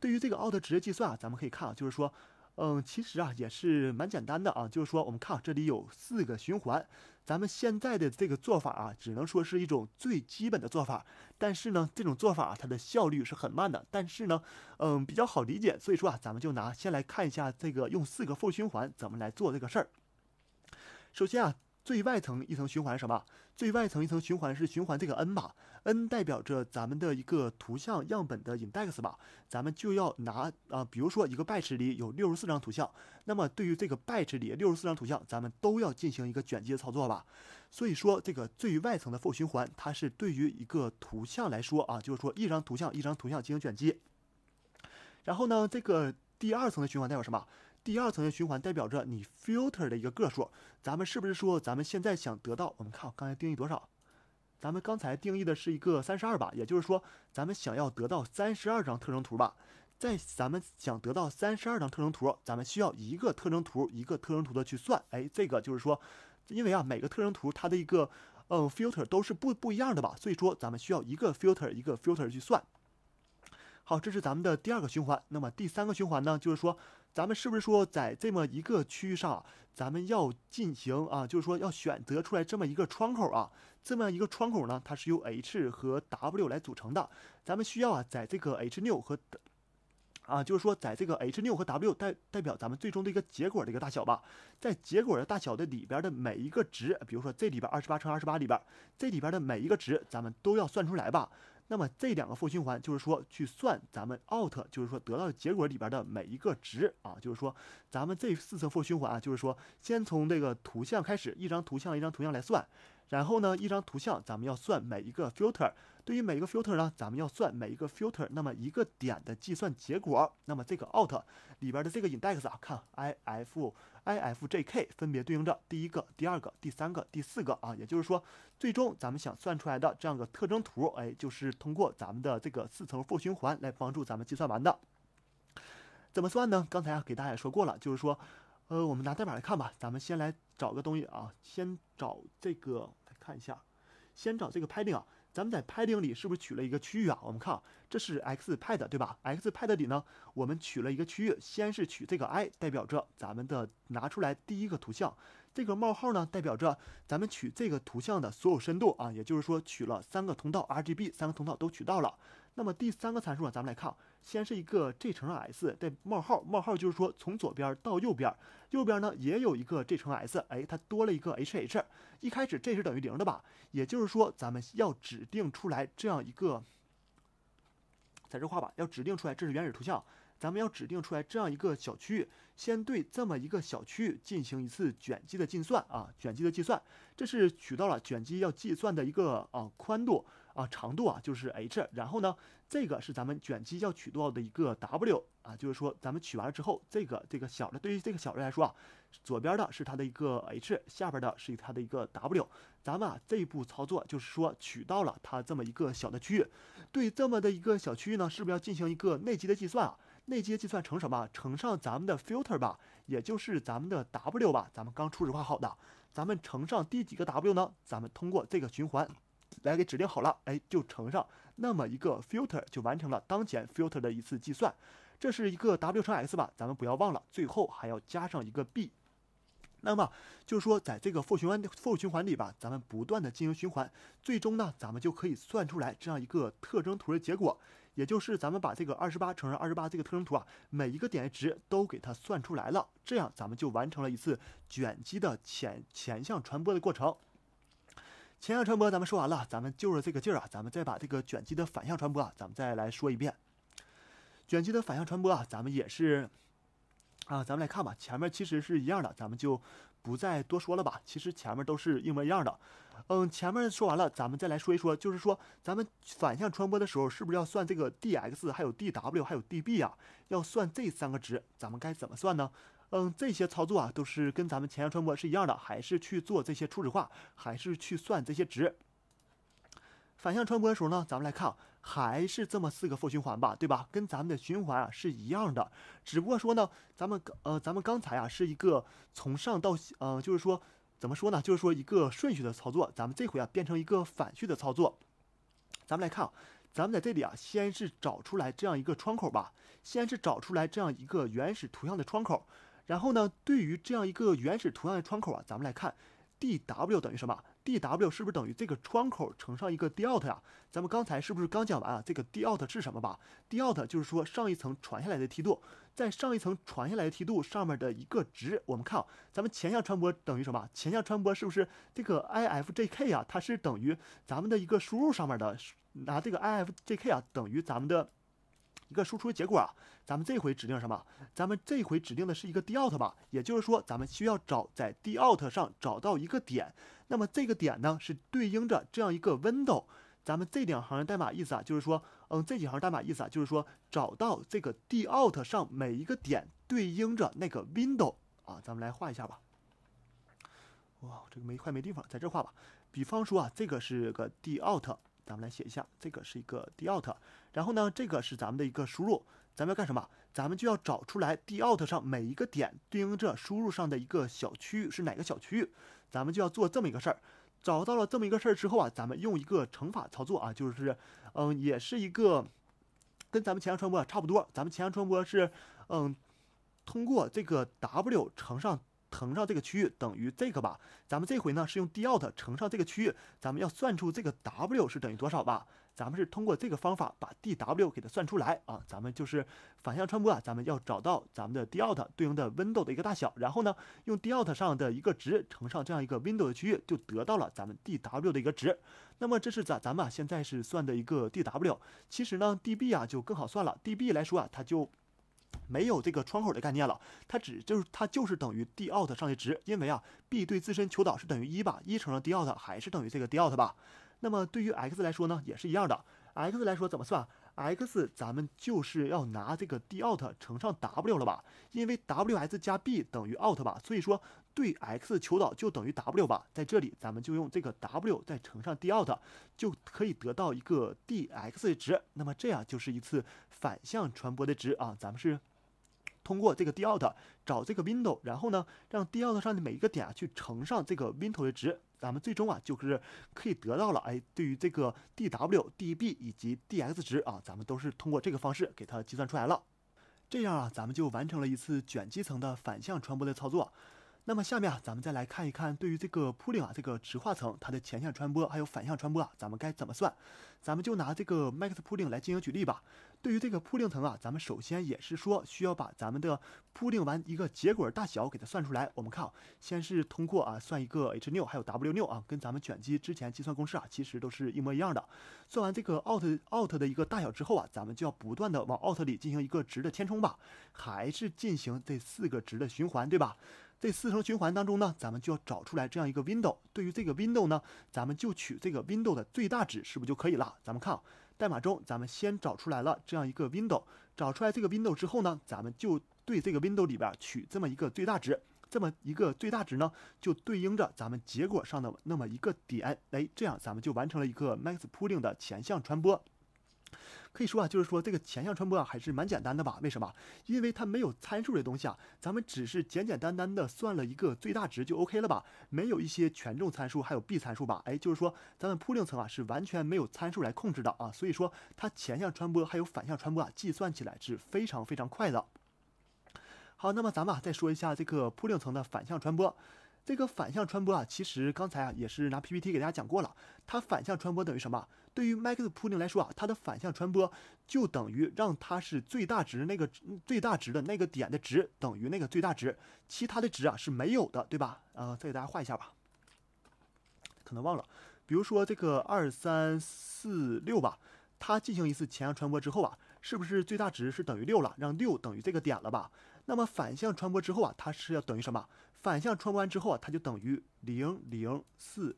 对于这个奥特值的计算啊，咱们可以看啊，就是说，其实啊也是蛮简单的啊，就是说我们看啊，这里有四个循环，咱们现在的这个做法啊，只能说是一种最基本的做法，但是呢，这种做法它的效率是很慢的，但是呢，比较好理解，所以说啊，咱们就先来看一下这个用四个负循环怎么来做这个事儿。首先啊。最外层一层循环是什么？最外层一层循环是循环这个 n 码 ，n 代表着咱们的一个图像样本的 index 码，咱们就要拿比如说一个 batch 里有64张图像，那么对于这个 batch 里64张图像，咱们都要进行一个卷积的操作吧。所以说这个最外层的 for 循环，它是对于一个图像来说啊，就是说一张图像一张图像进行卷积。然后呢，这个第二层的循环代表什么？第二层的循环代表着你 filter 的一个个数，咱们是不是说咱们现在想得到？我们看我刚才定义多少？咱们刚才定义的是一个32吧，也就是说咱们想要得到32张特征图吧。在咱们想得到32张特征图，咱们需要一个特征图一个特征图的去算。哎，这个就是说，因为啊每个特征图它的一个filter 都是不一样的吧，所以说咱们需要一个 filter 一个 filter 去算。好，这是咱们的第二个循环。那么第三个循环呢，就是说咱们是不是说在这么一个区域上啊，咱们要进行啊，就是说要选择出来这么一个窗口啊，这么一个窗口呢，它是由 H 和 W 来组成的。咱们需要啊，在这个 H6 和就是说在这个 H6 和 W 代表咱们最终的一个结果的一个大小吧，在结果的大小的里边的每一个值，比如说这里边28×28里边，这里边的每一个值咱们都要算出来吧。那么这两个负循环就是说去算咱们 out 就是说得到结果里边的每一个值啊，就是说咱们这四层负循环啊，就是说先从这个图像开始，一张图像一张图像来算，然后呢一张图像咱们要算每一个 filter， 对于每一个 filter 呢咱们要算每一个 filter， 那么一个点的计算结果，那么这个 out 里边的这个 index 啊，看 IF、IFJK 分别对应着第一个、第二个、第三个、第四个啊，也就是说最终咱们想算出来的这样一个特征图，哎，就是通过咱们的这个四层负循环来帮助咱们计算完的。怎么算呢？刚才给大家也说过了，就是说我们拿代码来看吧，咱们先来找个东西啊，先找这个来看一下，先找这个 padding 啊，咱们在 padding 里是不是取了一个区域啊？我们看啊，这是 xpad 对吧 ？xpad 里呢，我们取了一个区域，先是取这个 i， 代表着咱们的拿出来第一个图像，这个冒号呢代表着咱们取这个图像的所有深度啊，也就是说取了三个通道 RGB， 三个通道都取到了。那么第三个参数啊，咱们来看，先是一个 J 乘上 S， 对，冒号，冒号就是说从左边到右边，右边呢也有一个 J 乘 S， 哎，它多了一个 HH， 一开始 J 是等于0的吧，也就是说咱们要指定出来这样一个，在这画吧，要指定出来，这是原始图像，咱们要指定出来这样一个小区域，先对这么一个小区域进行一次卷积的计算啊，卷积的计算，这是取到了卷积要计算的一个宽度。长度啊就是 h， 然后呢，这个是咱们卷积要取到的一个 w 啊，就是说咱们取完了之后，这个小的，对于这个小的来说啊，左边的是它的一个 h， 下边的是它的一个 w， 咱们啊这一步操作就是说取到了它这么一个小的区域，对这么的一个小区域呢，是不是要进行一个内积的计算啊？内积计算乘什么？乘上咱们的 filter 吧，也就是咱们的 w 吧，咱们刚初始化好的，咱们乘上第几个 w 呢？咱们通过这个循环。来给指定好了，哎，就乘上那么一个 filter， 就完成了当前 filter 的一次计算。这是一个 w 乘 x 吧，咱们不要忘了，最后还要加上一个 b。那么就是说，在这个负循环里吧，咱们不断的进行循环，最终呢，咱们就可以算出来这样一个特征图的结果。也就是咱们把这个28×28这个特征图啊，每一个点值都给它算出来了，这样咱们就完成了一次卷积的前向传播的过程。前向传播咱们说完了，咱们就是这个劲儿啊，咱们再把这个卷积的反向传播啊，咱们再来说一遍。卷积的反向传播啊，咱们也是啊，咱们来看吧，前面其实是一样的，咱们就不再多说了吧，其实前面都是一模一样的。前面说完了，咱们再来说一说，就是说咱们反向传播的时候，是不是要算这个 dx 还有 dw 还有 db 啊？要算这三个值，咱们该怎么算呢？这些操作啊，都是跟咱们前向传播是一样的，还是去做这些初始化，还是去算这些值。反向传播的时候呢，咱们来看，还是这么四个负循环吧，对吧？跟咱们的循环啊是一样的，只不过说呢，咱们刚才啊是一个从上到就是说怎么说呢？就是说一个顺序的操作，咱们这回啊变成一个反序的操作。咱们来看。咱们在这里啊，先是找出来这样一个窗口吧，先是找出来这样一个原始图像的窗口，然后呢，对于这样一个原始图像的窗口啊，咱们来看 dw 等于什么 ？dw 是不是等于这个窗口乘上一个 dout 呀？咱们刚才是不是刚讲完啊？这个 dout 是什么吧 ？dout 就是说上一层传下来的梯度，在上一层传下来的梯度上面的一个值。我们看啊，咱们前向传播等于什么？前向传播是不是这个 ifjk 啊？它是等于咱们的一个输入上面的，拿这个 ifjk 啊等于咱们的一个输出结果啊。咱们这回指定什么？咱们这回指定的是一个 dout 吧，也就是说，咱们需要找在 dout 上找到一个点，那么这个点呢是对应着这样一个 window。咱们这两行代码意思啊，就是说，这几行代码意思啊，就是说找到这个 dout 上每一个点对应着那个 window 啊，咱们来画一下吧。哇，这个快没地方，在这画吧。比方说啊，这个是个 dout， 咱们来写一下，这个是一个 dout， 然后呢，这个是咱们的一个输入。咱们要干什么？咱们就要找出来 dout 上每一个点对应着输入上的一个小区域是哪个小区域，咱们就要做这么一个事儿。找到了这么一个事儿之后啊，咱们用一个乘法操作啊，就是也是一个跟咱们前向传播差不多。咱们前向传播是通过这个 w 乘上这个区域等于这个吧。咱们这回呢是用 dout 乘上这个区域，咱们要算出这个 w 是等于多少吧。咱们是通过这个方法把 dw 给它算出来啊，咱们就是反向传播啊，咱们要找到咱们的 dout 对应的 window 的一个大小，然后呢，用 dout 上的一个值乘上这样一个 window 的区域，就得到了咱们 dw 的一个值。那么这是咱们啊现在是算的一个 dw， 其实呢 db 啊就更好算了 ，db 来说啊它就没有这个窗口的概念了，它就是等于 dout 上的值，因为啊 b 对自身求导是等于1吧，1乘上 dout 还是等于这个 dout 吧。那么对于 x 来说呢，也是一样的。x 来说怎么算 ？x 咱们就是要拿这个 dout 乘上 w 了吧？因为 ws 加 b 等于 out 吧，所以说对 x 求导就等于 w 吧。在这里咱们就用这个 w 再乘上 dout， 就可以得到一个 dx 值。那么这样就是一次反向传播的值啊，咱们是通过这个 dout 找这个 window， 然后呢让 dout 上的每一个点啊去乘上这个 window 的值。咱们最终啊，就是可以得到了，哎，对于这个 dw、db 以及 dx 值啊，咱们都是通过这个方式给它计算出来了。这样啊，咱们就完成了一次卷积层的反向传播的操作。那么下面啊，咱们再来看一看对于这个 pooling 啊，这个直化层它的前向传播还有反向传播啊，咱们该怎么算？咱们就拿这个 max pooling 来进行举例吧。对于这个 pooling 层啊，咱们首先也是说需要把咱们的 pooling 完一个结果大小给它算出来。我们看啊，先是通过啊算一个 h 6还有 w 6啊，跟咱们卷积之前计算公式啊其实都是一模一样的。算完这个 out 的一个大小之后啊，咱们就要不断的往 out 里进行一个值的填充吧，还是进行这四个值的循环，对吧？这四层循环当中呢，咱们就要找出来这样一个 window。对于这个 window 呢，咱们就取这个 window 的最大值，是不是就可以了？咱们看啊，代码中咱们先找出来了这样一个 window。找出来这个 window 之后呢，咱们就对这个 window 里边取这么一个最大值。这么一个最大值呢，就对应着咱们结果上的那么一个点。哎，这样咱们就完成了一个 max pooling 的前向传播。可以说啊，就是说这个前向传播啊还是蛮简单的吧？为什么？因为它没有参数的东西啊，咱们只是简简单单的算了一个最大值就 OK 了吧？没有一些权重参数还有 b 参数吧？哎，就是说咱们 pooling 层啊是完全没有参数来控制的啊，所以说它前向传播还有反向传播啊计算起来是非常非常快的。好，那么咱们啊再说一下这个 pooling 层的反向传播。这个反向传播啊，其实刚才啊也是拿 PPT 给大家讲过了。它反向传播等于什么？对于 max pooling 来说啊，它的反向传播就等于让它是最大值的那个点的值等于那个最大值，其他的值啊是没有的，对吧？再给大家画一下吧。可能忘了，比如说这个2346吧，它进行一次前向传播之后啊，是不是最大值是等于6了？让6等于这个点了吧？那么反向传播之后啊，它是要等于什么？反向传播完之后啊，它就等于0046，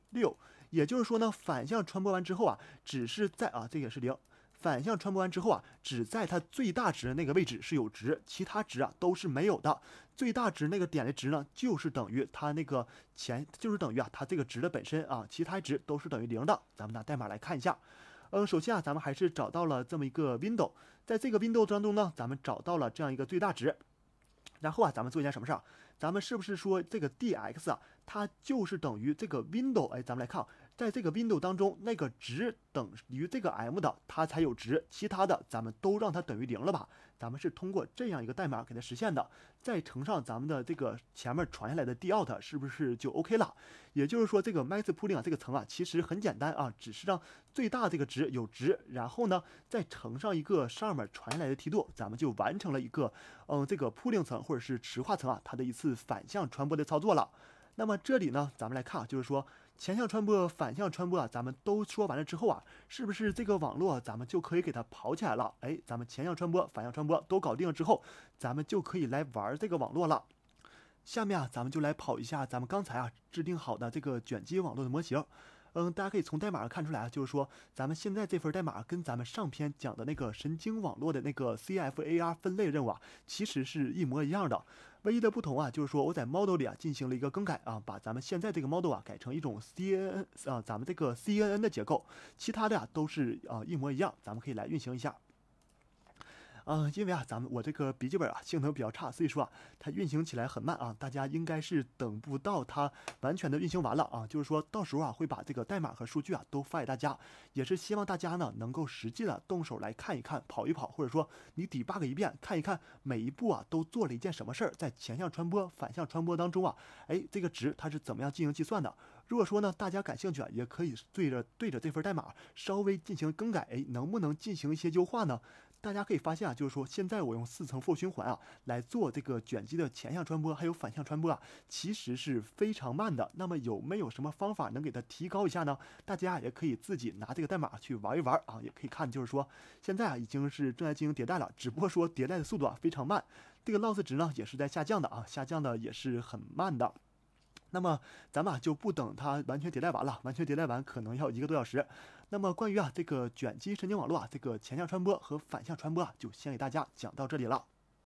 也就是说呢，反向传播完之后啊，只是在啊，这也是0。反向传播完之后啊，只在它最大值的那个位置是有值，其他值啊都是没有的。最大值那个点的值呢，就是等于它这个值的本身啊，其他值都是等于0的。咱们拿代码来看一下。首先啊，咱们还是找到了这么一个 window， 在这个 window 当中呢，咱们找到了这样一个最大值。然后啊，咱们做一件什么事儿？咱们是不是说这个 dx 啊，它就是等于这个 window？ 哎，咱们来看，在这个 window 当中，那个值等于这个 m 的，它才有值，其他的咱们都让它等于0了吧？咱们是通过这样一个代码给它实现的，再乘上咱们的这个前面传下来的 dout， 是不是就 OK 了？也就是说，这个 max pooling 这个层其实很简单啊，只是让最大这个值有值，然后呢再乘上一个上面传下来的梯度，咱们就完成了一个这个 pooling 层或者是池化层它的一次反向传播的操作了。那么这里呢，咱们来看，就是说前向传播、反向传播咱们都说完了之后啊，是不是这个网络咱们就可以给它跑起来了？哎，咱们前向传播、反向传播都搞定了之后，咱们就可以来玩这个网络了。下面咱们就来跑一下咱们刚才制定好的这个卷积网络的模型。大家可以从代码看出来就是说咱们现在这份代码跟咱们上篇讲的那个神经网络的那个 CFAR 分类任务其实是一模一样的。唯一的不同就是说我在 model 里进行了一个更改把咱们现在这个 model 改成一种 CNN 咱们这个 CNN 的结构，其他的都是一模一样，咱们可以来运行一下。因为我这个笔记本性能比较差，所以说它运行起来很慢大家应该是等不到它完全的运行完了就是说到时候会把这个代码和数据都发给大家，也是希望大家呢能够实际的动手来看一看、跑一跑，或者说你debug一遍，看一看每一步都做了一件什么事儿，在前向传播、反向传播当中哎，这个值它是怎么样进行计算的。如果说呢大家感兴趣也可以对着这份代码稍微进行更改，哎，能不能进行一些优化呢？大家可以发现就是说现在我用4层 for 循环来做这个卷积的前向传播还有反向传播其实是非常慢的。那么有没有什么方法能给它提高一下呢？大家也可以自己拿这个代码去玩一玩也可以看，就是说现在已经是正在进行迭代了，只不过说迭代的速度非常慢，这个 loss 值呢也是在下降的下降的也是很慢的。那么咱们就不等它完全迭代完了，完全迭代完可能要1个多小时。那么关于这个卷积神经网络这个前向传播和反向传播就先给大家讲到这里了。